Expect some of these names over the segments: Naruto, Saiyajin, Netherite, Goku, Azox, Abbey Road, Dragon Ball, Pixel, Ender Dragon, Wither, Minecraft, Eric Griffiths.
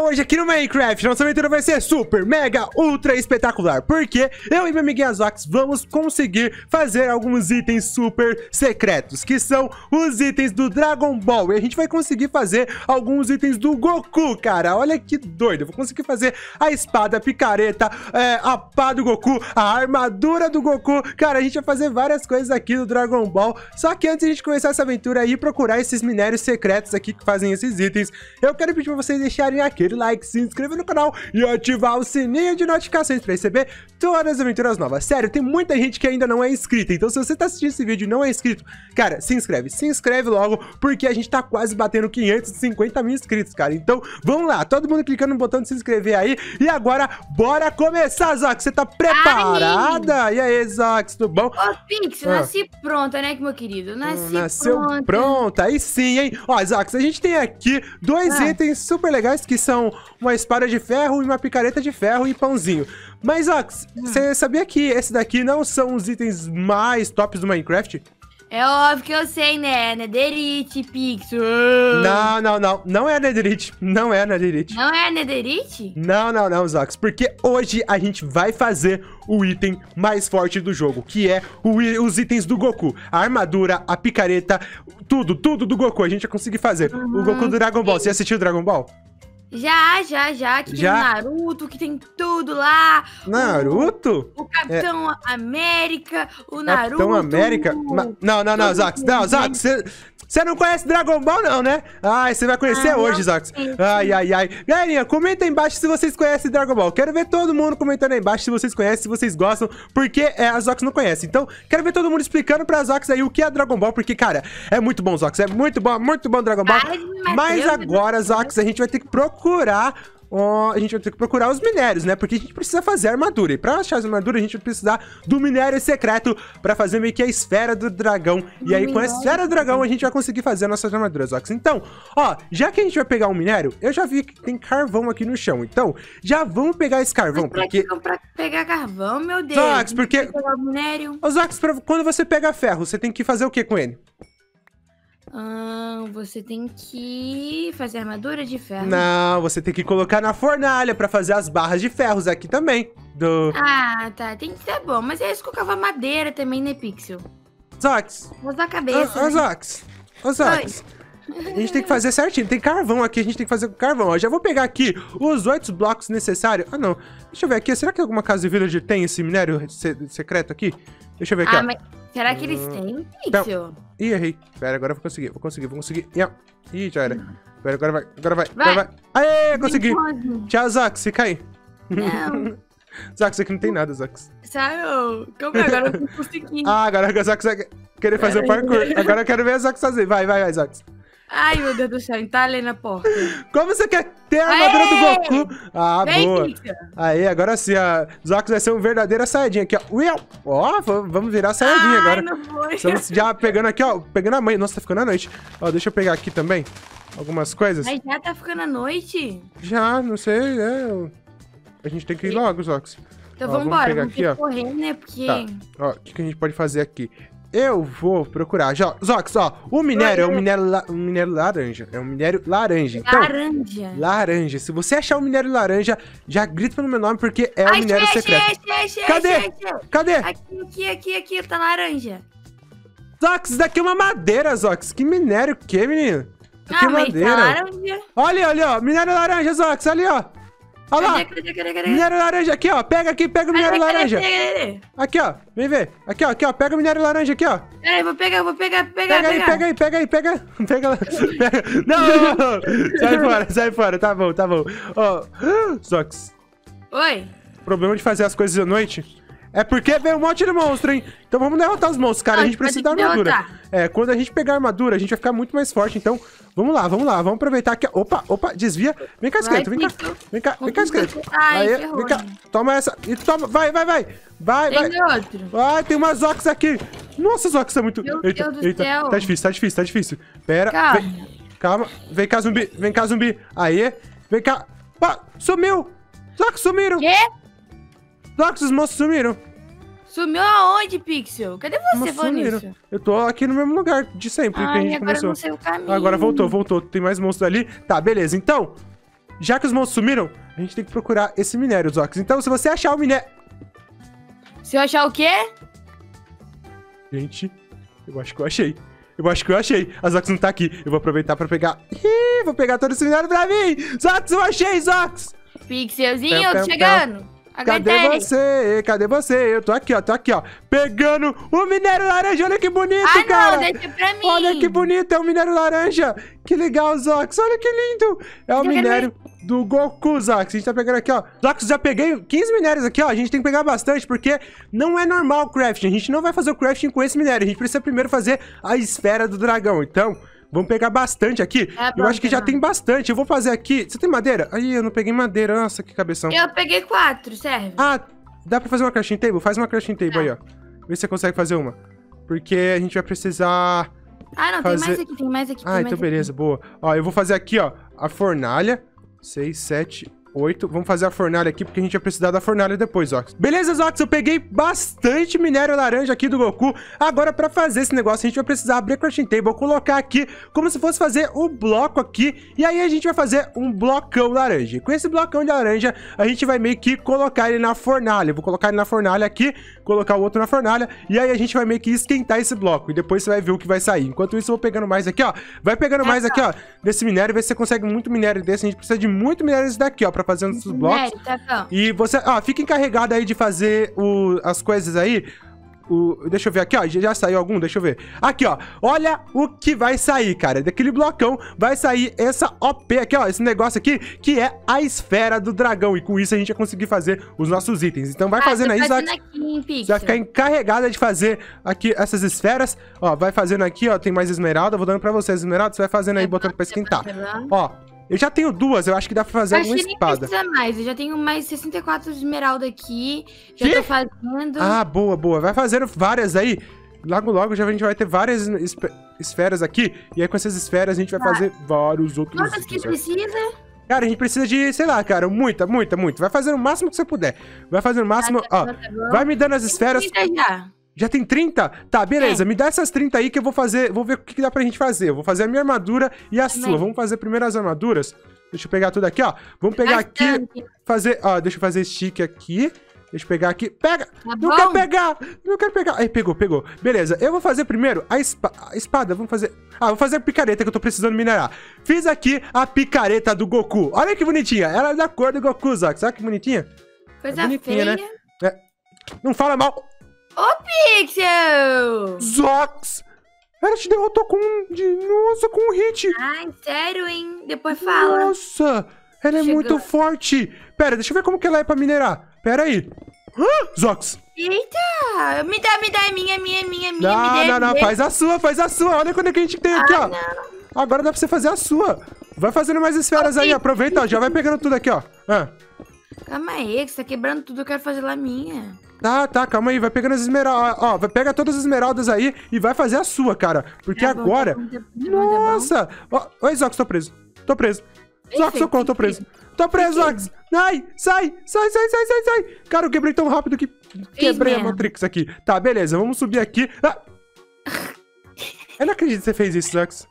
canal hoje aqui no Minecraft. Nossa aventura vai ser super, mega, ultra espetacular, porque eu e meu amiguinho Azox vamos conseguir fazer alguns itens super secretos, que são os itens do Dragon Ball. E a gente vai conseguir fazer alguns itens do Goku, cara. Olha que doido. Eu vou conseguir fazer a espada, a picareta, a pá do Goku, a armadura do Goku. Cara, a gente vai fazer várias coisas aqui do Dragon Ball. Só que antes de a gente começar essa aventura e procurar esses minérios secretos aqui que fazem esses itens, eu quero pedir pra vocês deixarem aquele like, se inscrever no canal e ativar o sininho de notificações pra receber todas as aventuras novas. Sério, tem muita gente que ainda não é inscrita, então se você tá assistindo esse vídeo e não é inscrito, cara, se inscreve logo, porque a gente tá quase batendo 550 mil inscritos, cara. Então, vamos lá, todo mundo clicando no botão de se inscrever aí, e agora, bora começar, Zox, você tá preparada? Ai. E aí, Zox, tudo bom? Ô, Pixel, nasci pronta, né, meu querido? Nasceu pronta, aí sim, hein? Ó, Zox, a gente tem aqui dois itens super legais, que são uma espada de ferro e uma picareta de ferro e pãozinho. Mas, Zox, você sabia que esse daqui não são os itens mais tops do Minecraft? É óbvio que eu sei, né? Netherite, Pixel. Não. Não é Netherite. Não é Netherite. Não é Netherite? Não, Zox. Porque hoje a gente vai fazer o item mais forte do jogo, que é os itens do Goku. A armadura, a picareta, tudo do Goku. A gente vai conseguir fazer. O Goku do Dragon Ball. Você já assistiu o Dragon Ball? Já. Que tem o Naruto, que tem tudo lá. Naruto? O Capitão América, o Naruto. Capitão América? Não, Zox. Não, Zox, você não conhece Dragon Ball, não, né? Ai, você vai conhecer hoje, Zox. Ai. Galerinha, comenta aí embaixo se vocês conhecem Dragon Ball. Quero ver todo mundo comentando aí embaixo se vocês conhecem, se vocês gostam, porque a Zox não conhece. Então, quero ver todo mundo explicando pra Zox aí o que é Dragon Ball, porque, cara, é muito bom, Zox. É muito bom Dragon Ball. Mas agora, Zox, a gente vai ter que procurar os minérios, né? Porque a gente precisa fazer a armadura. E pra achar as armaduras, a gente vai precisar do minério secreto pra fazer meio que a esfera do dragão. E aí, com a esfera do dragão, a gente vai conseguir fazer as nossas armaduras, Zox. Então, ó, já que a gente vai pegar um minério, eu já vi que tem carvão aqui no chão. Então, já vamos pegar esse carvão, porque... Pra pegar carvão, meu Deus. Zox, porque... Zox, quando você pega ferro, você tem que fazer o que com ele? Você tem que fazer armadura de ferro. Não, você tem que colocar na fornalha pra fazer as barras de ferros aqui também. Ah, tá. Tem que ser bom. Mas é isso que eu cava madeira também, né, Pixel? Zox. Vou usar a cabeça. Zox. A gente tem que fazer certinho. Tem carvão aqui, a gente tem que fazer com carvão. Ó, já vou pegar aqui os 8 blocos necessários. Ah, não. Deixa eu ver aqui. Será que alguma casa de village tem esse minério secreto aqui? Deixa eu ver aqui. Ah, mas será que eles têm, Pixel? Ih, errei. Pera, agora eu vou conseguir. Ih, já era. Pera, agora vai. Aê, consegui. Tchau, Zox, fica aí. Não. Zox, aqui não tem nada, Zox. Saiu. Como é? Agora eu não consegui. Ah, agora o Zox vai querer fazer o parkour. Agora eu quero ver a Zox fazer. Vai, Zox. Ai, meu Deus do céu, entalhe na porta. Como você quer ter a armadura do Goku? Ah, vem, boa. Pizza. Aí, agora sim, a Zox vai ser uma verdadeira saiyajin aqui, ó. Ó, vamos virar saiyajin agora. Não foi. Estamos já pegando aqui, ó. Pegando a mãe. Nossa, tá ficando à noite. Ó, deixa eu pegar aqui também algumas coisas. Mas já tá ficando à noite? Já, não sei. A gente tem que ir logo, Zox. Então ó, vamos embora, vamos correr, né? Porque... Tá. Ó, o que a gente pode fazer aqui? Eu vou procurar. Zox, ó, o minério é um minério laranja. É um minério laranja. Então, laranja. Se você achar um minério laranja, já grita pelo meu nome, porque é um minério secreto. Cadê? Aqui, tá laranja. Zox, isso daqui é uma madeira, Zox. Que minério que, menino? Que madeira. Tá laranja. Olha, ó. Minério laranja, Zox. Ali, ó. Olha lá. Cadê? Minério laranja aqui, ó. Pega o minério laranja. Aqui, ó. Vem ver. Aqui, ó. Pega o minério laranja aqui, ó. Peraí, vou pegar. Pega aí. Não. Sai fora. Tá bom. Ó. Zox. Oi. O problema de fazer as coisas à noite é porque veio um monte de monstro, hein? Então vamos derrotar os monstros, cara. A gente precisa da armadura. Quando a gente pegar a armadura, a gente vai ficar muito mais forte, então... Vamos lá, vamos aproveitar aqui. Opa, desvia. Vem cá, esqueleto, vem cá, esqueleto. Aí, vem cá, toma essa. E toma, vai. Tem outro. Ah, tem umas Zox aqui. Nossa, Zox tá muito... Meu Deus do céu. Tá difícil. Pera, calma. Vem cá, zumbi. Aí, vem cá. Pá, sumiu. Zox, sumiram. Quê? Zox, os monstros sumiram. Sumiu aonde, Pixel? Cadê você, Vanessa? Eu tô aqui no mesmo lugar de sempre que a gente começou. Agora voltou. Tem mais monstros ali. Tá, beleza. Então, já que os monstros sumiram, a gente tem que procurar esse minério, Zox. Então, se você achar o minério... Se eu achar o quê? Gente, eu acho que eu achei. Eu acho que eu achei. A Zox não tá aqui. Eu vou aproveitar pra pegar... Ih, vou pegar todo esse minério pra mim! Zox, eu achei, Zox! Pixelzinho, eu tô chegando. Cadê você? Cadê você? Eu tô aqui, ó. Tô aqui, ó. Pegando o minério laranja. Olha que bonito, cara. Não, deixa pra mim. Olha que bonito. É um minério laranja. Que legal, Zox. Olha que lindo. É o minério do Goku, Zox. A gente tá pegando aqui, ó. Zox, já peguei 15 minérios aqui, ó. A gente tem que pegar bastante, porque não é normal o crafting. A gente não vai fazer o crafting com esse minério. A gente precisa primeiro fazer a esfera do dragão. Então... vamos pegar bastante aqui. É bom, eu acho que já tem bastante. Eu vou fazer aqui... Você tem madeira? Aí, eu não peguei madeira. Nossa, que cabeção. Eu peguei 4, serve. Ah, dá pra fazer uma crafting table? Faz uma crafting table aí, ó. Vê se você consegue fazer uma. Porque a gente vai precisar... Ah, não, fazer... tem mais aqui, tem mais aqui. Ah, então beleza, boa. Ó, eu vou fazer aqui, ó, a fornalha. 6, 7, 8. Vamos fazer a fornalha aqui, porque a gente vai precisar da fornalha depois, Zox. Beleza, Zox, eu peguei bastante minério laranja aqui do Goku. Agora, pra fazer esse negócio, a gente vai precisar abrir a crafting table, colocar aqui como se fosse fazer o bloco aqui. E aí a gente vai fazer um blocão laranja. E com esse blocão de laranja, a gente vai meio que colocar ele na fornalha. Eu vou colocar ele na fornalha aqui, colocar o outro na fornalha. E aí a gente vai meio que esquentar esse bloco. E depois você vai ver o que vai sair. Enquanto isso, eu vou pegando mais aqui, ó. Vai pegando mais aqui, ó, desse minério. Vê se você consegue muito minério desse. A gente precisa de muito minério desse daqui, ó, pra fazer uns blocos. E você, ó, fica encarregado aí de fazer as coisas aí. Deixa eu ver aqui, ó. Já saiu algum? Deixa eu ver. Aqui, ó. Olha o que vai sair, cara. Daquele blocão vai sair essa OP aqui, ó. Esse negócio aqui, que é a esfera do dragão. E com isso a gente vai conseguir fazer os nossos itens. Então vai fazendo aí, Zox. Você vai ficar encarregada de fazer aqui essas esferas. Ó, vai fazendo aqui, ó. Tem mais esmeralda. Vou dando pra vocês esmeralda. Você vai fazendo aí, botando pra esquentar. Ó. Eu já tenho 2, eu acho que dá pra fazer uma espada. Acho que nem precisa mais, eu já tenho mais 64 esmeralda aqui, já tô fazendo... Ah, boa, boa, vai fazendo várias aí, logo logo já a gente vai ter várias esferas aqui, e aí com essas esferas a gente vai fazer vários outros... Quantas que precisa? Cara, a gente precisa de, sei lá, cara, muita, muita, muita, vai fazendo o máximo que você puder, vai fazendo o máximo, ó, vai me dando as esferas... Já tem 30? Tá, beleza. Me dá essas 30 aí que eu vou fazer... Vou ver o que, dá pra gente fazer. Eu vou fazer a minha armadura e a sua. Vamos fazer primeiro as armaduras. Deixa eu pegar tudo aqui, ó. Vamos pegar aqui... Fazer... Ó, deixa eu fazer stick aqui. Deixa eu pegar aqui. Pega! Tá não bom. Quero pegar! Não quero pegar! Aí, pegou, pegou. Beleza. Eu vou fazer primeiro a espada. Vamos fazer... Ah, vou fazer a picareta que eu tô precisando minerar. Fiz aqui a picareta do Goku. Olha que bonitinha. Ela é da cor do Goku, Zox. Olha que bonitinha. Coisa feia. Né? Não fala mal... Ô, Pixel! Zox! Ela te derrotou com Nossa, com um hit! Ai, sério, hein? Depois fala. Nossa! Ela é muito forte! Pera, deixa eu ver como que ela é pra minerar. Pera aí. Zox! Eita! Me dá, é minha. Não, faz a sua, Olha quando é que a gente tem aqui, ó. Não. Agora dá pra você fazer a sua. Vai fazendo mais esferas aí, aproveita, ó. Já vai pegando tudo aqui, ó. Calma aí, que você tá quebrando tudo, eu quero fazer lá a minha. Tá, calma aí, vai pegando as esmeraldas, ó, pega todas as esmeraldas aí e vai fazer a sua, cara, porque agora... Nossa! Oi, Zox, tô preso, Zox, socorro, tô preso. Tô preso, Zox! Ai, sai! Cara, eu quebrei tão rápido que quebrei a Matrix aqui. Tá, beleza, vamos subir aqui. Eu não acredito que você fez isso, Zox.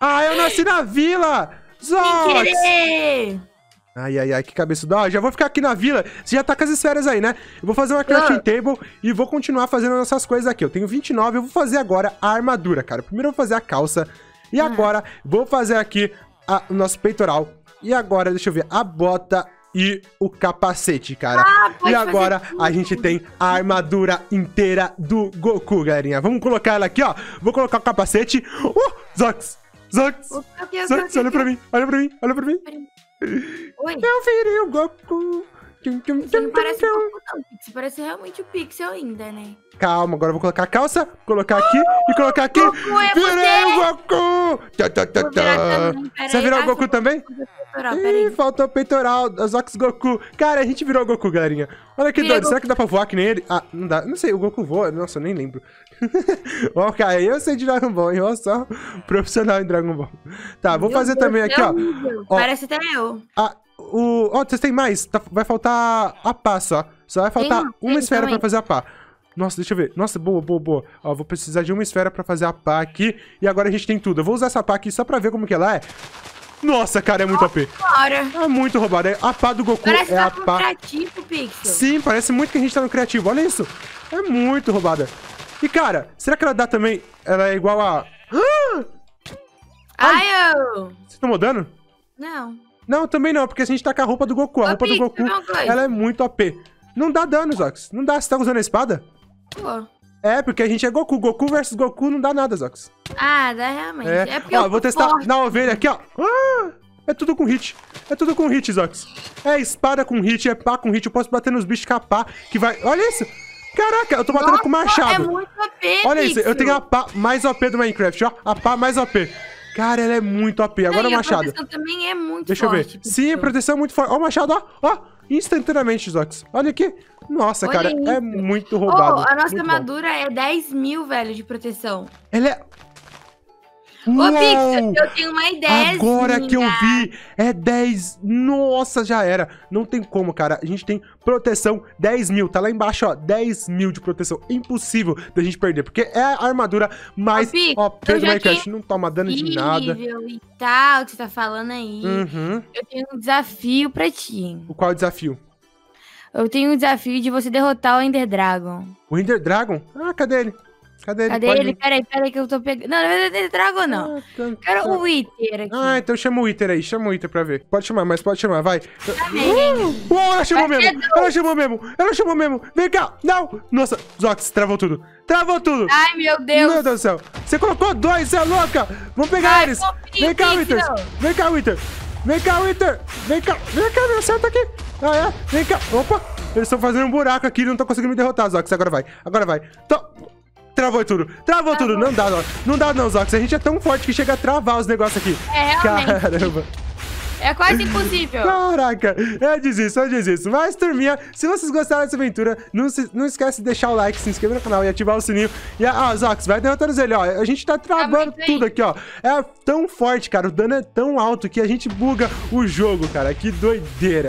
Ah, eu nasci na vila! Zox! Ai, que cabeçudo. Ó, já vou ficar aqui na vila. Você já tá com as esferas aí, né? Eu vou fazer uma crafting table e vou continuar fazendo nossas coisas aqui. Eu tenho 29, eu vou fazer agora a armadura, cara. Primeiro eu vou fazer a calça. E agora vou fazer aqui o nosso peitoral. E agora, deixa eu ver, a bota e o capacete, cara. E agora a gente tem a armadura inteira do Goku, galerinha. Vamos colocar ela aqui, ó. Vou colocar o capacete. Zox, olha pra mim, Oi. Eu virei o Goku. Você não parece o Goku, não, Pixel. Parece realmente o Pixel ainda, né? Calma, agora eu vou colocar a calça, colocar aqui e colocar aqui. Goku, virei o Goku! Você virou o Goku também? Ih, faltou o peitoral, Zox Goku. Cara, a gente virou o Goku, galerinha. Olha que doido, será que dá pra voar que nem ele? Ah, não dá, não sei, o Goku voa, nossa, eu nem lembro. Ó, cara, eu sei de Dragon Ball, eu sou um profissional em Dragon Ball. Tá, vou fazer também aqui, ó. Parece até eu. Ó, vocês têm mais? Vai faltar a pá só. Só vai faltar uma esfera pra fazer a pá. Nossa, deixa eu ver. Nossa, boa. Ó, vou precisar de uma esfera pra fazer a pá aqui. E agora a gente tem tudo. Eu vou usar essa pá aqui só pra ver como que ela é. Nossa, cara, é muito OP. Cara. É muito roubado. É a pá do Goku. Parece que tá no criativo, Pixel. Sim, parece muito que a gente tá no criativo. Olha isso. É muito roubada. E, cara, será que ela dá também... Ela é igual a... Ai, eu... Você tomou dano? Não. Não, também não, porque a gente tá com a roupa do Goku. A roupa do Goku, ela é muito OP. Não dá dano, Zox. Não dá. Você tá usando a espada? Pô. É, porque a gente é Goku. Goku versus Goku não dá nada, Zox. Ah, dá realmente. É porque ó, eu vou testar na ovelha aqui, ó. É tudo com hit. É tudo com hit, Zox. É espada com hit, é pá com hit. Eu posso bater nos bichos com a pá, que vai... Olha isso! Caraca, eu tô batendo com machado. É muito OP, olha isso, eu tenho a pá mais OP do Minecraft, ó. A pá mais OP. Cara, ela é muito OP. Agora o machado. A proteção também é muito forte. Deixa eu ver. Sim, a proteção é muito forte. Ó o machado, ó. Ó, instantaneamente, Zox. Olha aqui. Nossa, olha, cara, isso é muito roubado. Oh, a nossa armadura é 10 mil, velho, de proteção. Ela é... Ô, Pixel, eu tenho uma ideia. Agora que eu vi, é 10. Nossa, já era. Não tem como, cara. A gente tem proteção 10 mil. Tá lá embaixo, ó. 10 mil de proteção. Impossível da gente perder, porque é a armadura mais OP do Minecraft. Não toma dano de nada. E tal, que você tá falando aí. Uhum. Eu tenho um desafio pra ti. Qual é o desafio? Eu tenho um desafio de você derrotar o Ender Dragon. O Ender Dragon? Ah, cadê ele? Cadê ele? Peraí que eu tô pegando. Não, não é Ender Dragon, não. Quero o Wither aqui. Ah, então chama o Wither aí. Chama o Wither pra ver. Pode chamar, mas pode chamar, vai. Ela chamou mesmo. Ela chamou mesmo. Ela chamou mesmo. Vem cá. Não. Nossa, Zox, travou tudo. Travou tudo. Ai, meu Deus. Meu Deus do céu. Você colocou dois, é louca. Vamos pegar eles. Vem cá, Wither. Vem cá, Wither. Vem cá, Wither. Vem cá. Vem cá, meu céu, tá aqui. Ah, é. Vem cá. Opa. Eles estão fazendo um buraco aqui. Não estão conseguindo me derrotar, Zox. Agora vai. Agora vai. Travou tudo. Travou tudo. Não dá, não. Não dá, não, Zox. A gente é tão forte que chega a travar os negócios aqui. É, realmente. Caramba. É quase impossível. Caraca. Eu desisto, eu desisto. Mas, turminha, se vocês gostaram dessa aventura, não esquece de deixar o like, se inscrever no canal e ativar o sininho. E, Zox, vai derrotando ele, ó. A gente tá travando tudo aqui, ó. É tão forte, cara. O dano é tão alto que a gente buga o jogo, cara. Que doideira.